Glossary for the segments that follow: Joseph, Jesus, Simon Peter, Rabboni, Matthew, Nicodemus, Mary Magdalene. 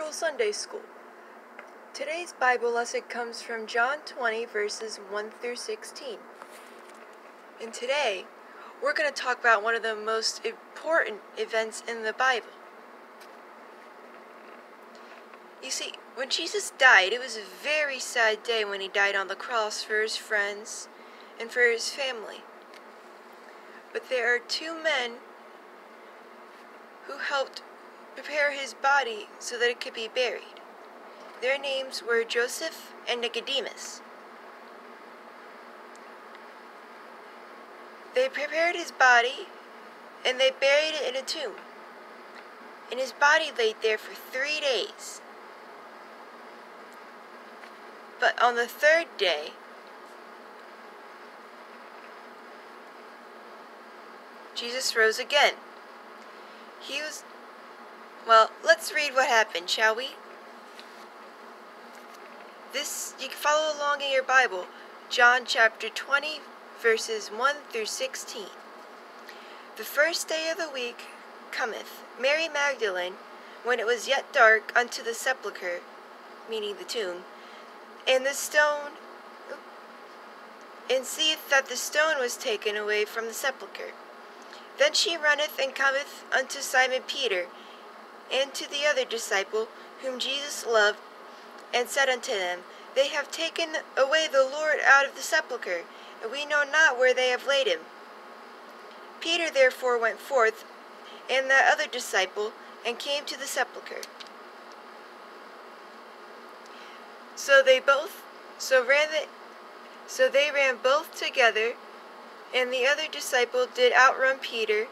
Central Sunday School. Today's Bible lesson comes from John 20, verses 1 through 16. And today, we're going to talk about one of the most important events in the Bible. You see, when Jesus died, it was a very sad day when he died on the cross for his friends and for his family. But there are two men who helped prepare his body so that it could be buried. Their names were Joseph and Nicodemus. They prepared his body and they buried it in a tomb. And his body laid there for 3 days. But on the third day, Jesus rose again. Well, let's read what happened, shall we? You can follow along in your Bible. John chapter 20, verses 1 through 16. The first day of the week cometh Mary Magdalene, when it was yet dark, unto the sepulchre, meaning the tomb, and seeth that the stone was taken away from the sepulchre. Then she runneth and cometh unto Simon Peter, and to the other disciple, whom Jesus loved, and said unto them, They have taken away the Lord out of the sepulchre, and we know not where they have laid him. Peter therefore went forth, and that other disciple, and came to the sepulchre. So they ran both together, and the other disciple did outrun Peter,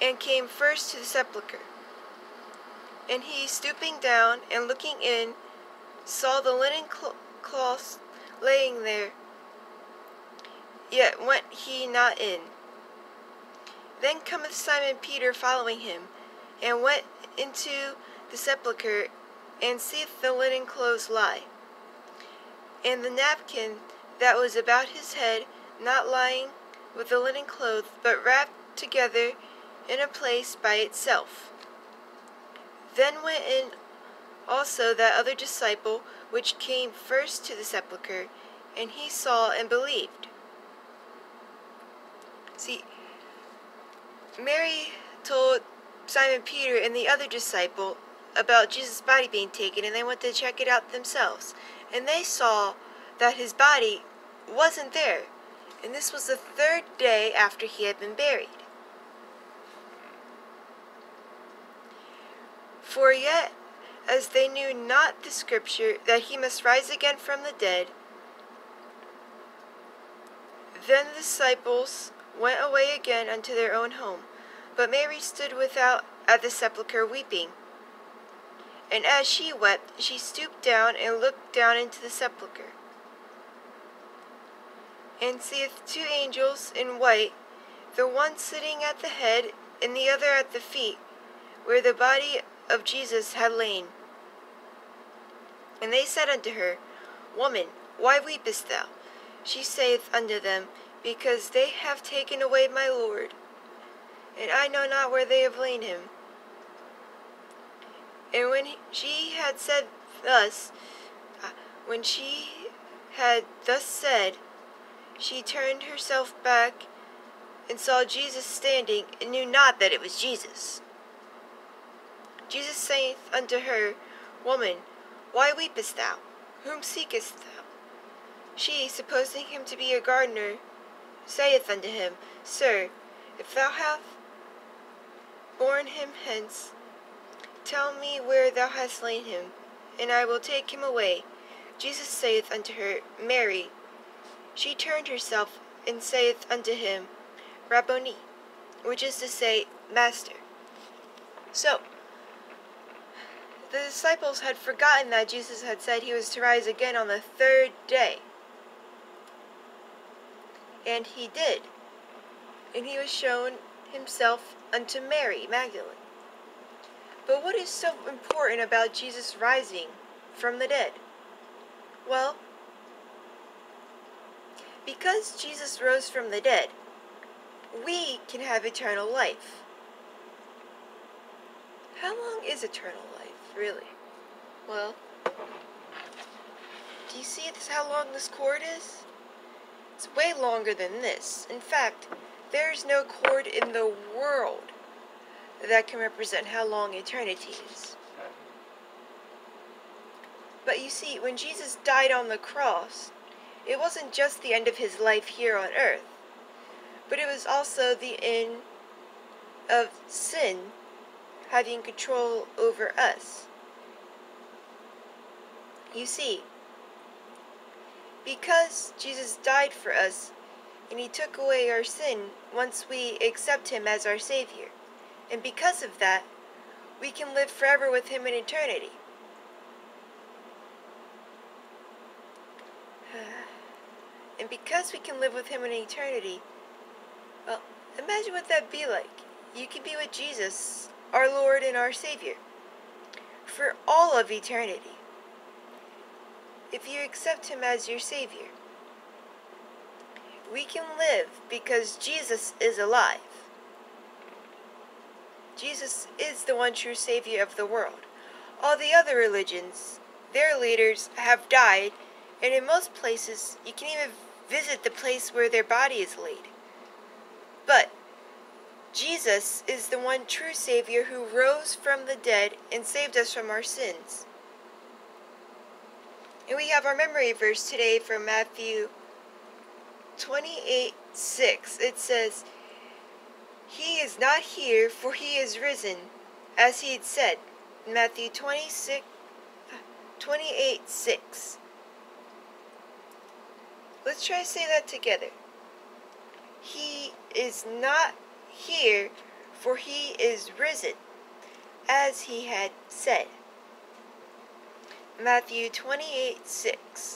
and came first to the sepulchre. And he, stooping down and looking in, saw the linen cloth laying there, yet went he not in. Then cometh Simon Peter following him, and went into the sepulchre, and seeth the linen clothes lie, and the napkin that was about his head, not lying with the linen cloth, but wrapped together in a place by itself. Then went in also that other disciple, which came first to the sepulchre, and he saw and believed. See, Mary told Simon Peter and the other disciple about Jesus' body being taken, and they went to check it out themselves. And they saw that his body wasn't there. And this was the third day after he had been buried. For yet, as they knew not the scripture, that he must rise again from the dead, then the disciples went away again unto their own home. But Mary stood without at the sepulchre weeping. And as she wept, she stooped down and looked down into the sepulchre, and seeth two angels in white, the one sitting at the head, and the other at the feet, where the body of Jesus had lain. And they said unto her, Woman, why weepest thou? She saith unto them, Because they have taken away my Lord, and I know not where they have laid him. And when she had thus said, she turned herself back and saw Jesus standing, and knew not that it was Jesus. Jesus saith unto her, Woman, why weepest thou? Whom seekest thou? She, supposing him to be a gardener, saith unto him, Sir, if thou hast borne him hence, tell me where thou hast laid him, and I will take him away. Jesus saith unto her, Mary. She turned herself, and saith unto him, Rabboni, which is to say, Master. So, the disciples had forgotten that Jesus had said he was to rise again on the third day. And he did. And he was shown himself unto Mary Magdalene. But what is so important about Jesus rising from the dead? Well, because Jesus rose from the dead, we can have eternal life. How long is eternal life, really? Well, do you see this, how long this cord is? It's way longer than this. In fact, there's no cord in the world that can represent how long eternity is. But you see, when Jesus died on the cross, it wasn't just the end of his life here on earth, but it was also the end of sin having control over us. You see, because Jesus died for us and he took away our sin once we accept him as our Savior, and because of that, we can live forever with him in eternity. And because we can live with him in eternity, well, imagine what that'd be like. You can be with Jesus, our Lord and our Savior, for all of eternity, if you accept him as your Savior. We can live because Jesus is alive. Jesus is the one true Savior of the world. All the other religions, their leaders, have died, and in most places, you can even visit the place where their body is laid. But Jesus is the one true Savior who rose from the dead and saved us from our sins. And we have our memory verse today from Matthew 28:6. It says, "He is not here, for he is risen, as he had said." Matthew 28:6. Let's try to say that together. He is not here, for he is risen, as he had said. Matthew 28:6.